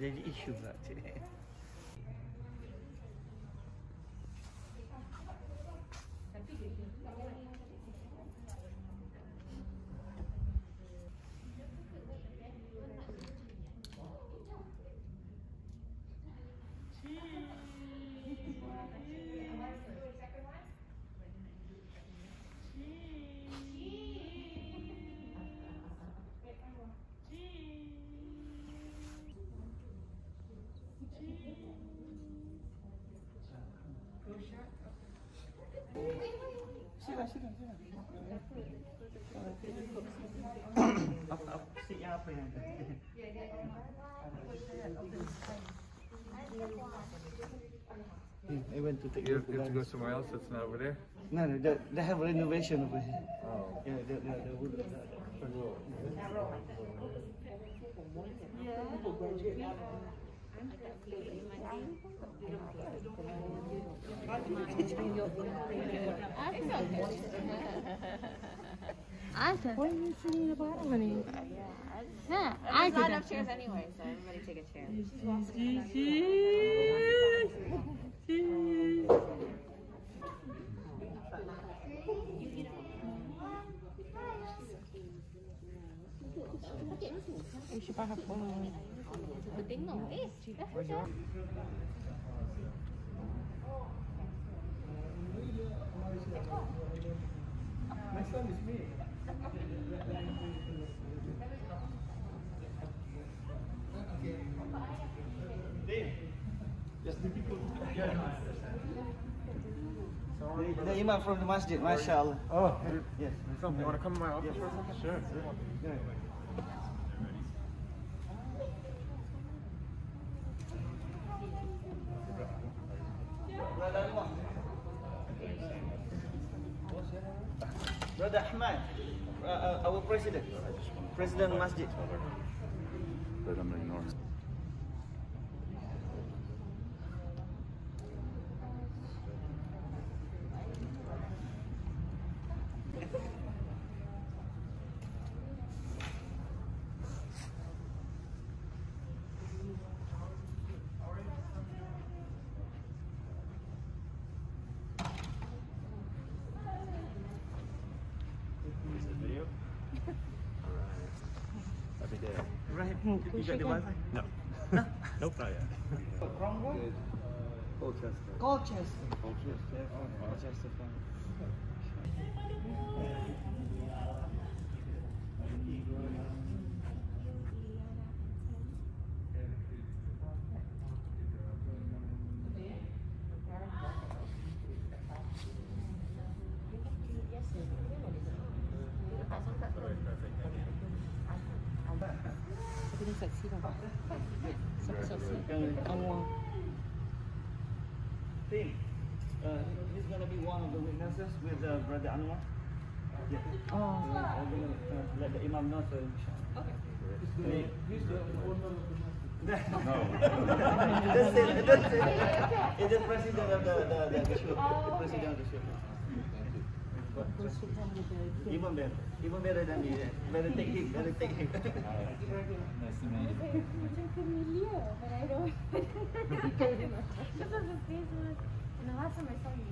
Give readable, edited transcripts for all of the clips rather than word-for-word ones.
there's an issue about today. I went to take you have to go somewhere else that's not over there? No, no, they have renovation over here. Oh. Yeah, the wood. What are you sitting about, honey? Yeah, I got enough chairs anyway, so everybody take a chair. We should buy her phone. My son is me. The Imam from the Masjid, mashallah. Oh, yes. You want to come to my office? Yes. Sure. Yeah. Brother Ahmad, our president, President Masjid. But I'm going to ignore him. You got the Wi-Fi? No. No? Nope, not yet. Wrong one? Colchester. Colchester. Colchester. Colchester. Anwar. He's going to be one of the witnesses with Brother Anwar. Yeah. Oh. I'm going to let the Imam know, so inshallah. Okay. He's the owner of the mosque. No. That's it. That's it. He's the president of the shul. The president of the shul. Even better. Even better than me. Better take him. Better take him. Nice to meet you. But I don't. Because of the face was. And the last time I saw you, you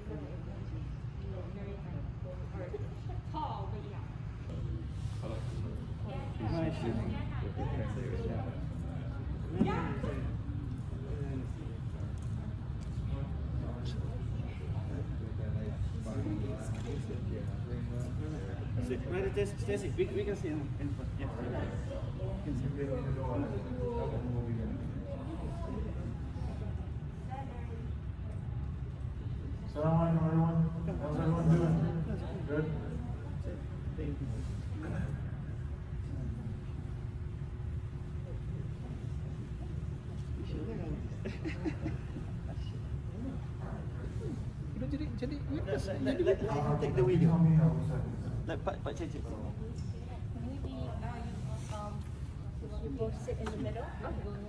were very handsome. Tall, but yeah. Hello. Nice to meet you. Yeah. Stacy, we can see him in front. Yeah. We can see him in front. Assalamu alaykum, everyone. How's everyone doing? Good? Thank you. Let take the video. Like, but change it. Maybe you both sit in the middle,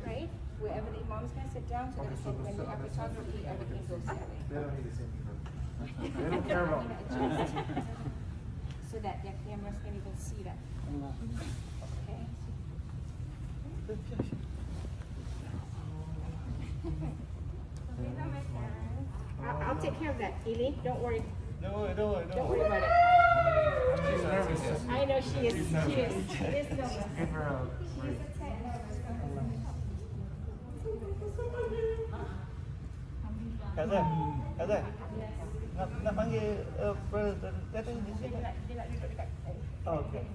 right? Wherever the Imam's going to sit down, so when you have photography, everything goes that way. They don't need the same people. They don't care about it. So that their cameras can even see that. Okay? I'll take care of that, Ely. Don't worry. Don't worry about it. She's nervous. I know she is. She is nervous. Give her a break. Kak Zah, nak panggil brother. Datang di sini. Dia nak duduk dekat sini. Okay.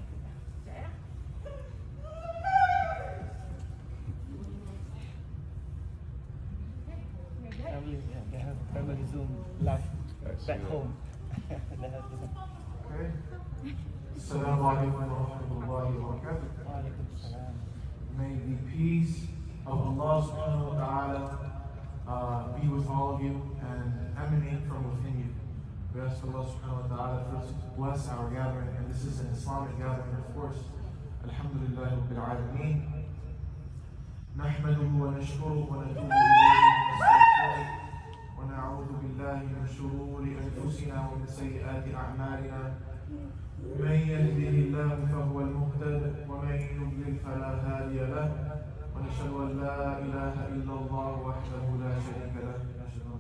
Family, yeah, they have family Zoom live back home. Okay. Assalamu alaykum wa rahmatullahi wa barakatuh. Wa alaykum assalam. May the peace of Allah subhanahu wa ta'ala be with all of you and emanate from within you. We ask Allah subhanahu wa ta'ala first to bless our gathering, and this is an Islamic gathering of course. Alhamdulillah rabbil alameen. Nahmaduhu wa nashkuruhu wa natubu ilayhi wa nastaghfiruh wa na'udhu billahi min shururi anfusina wa min sayyiati a'malina. Man yahdihillahu fahuwa al-muhtad wa man yudlil fala hadiya lah. ونشهد أن لا إله إلا الله وحده لا شريك له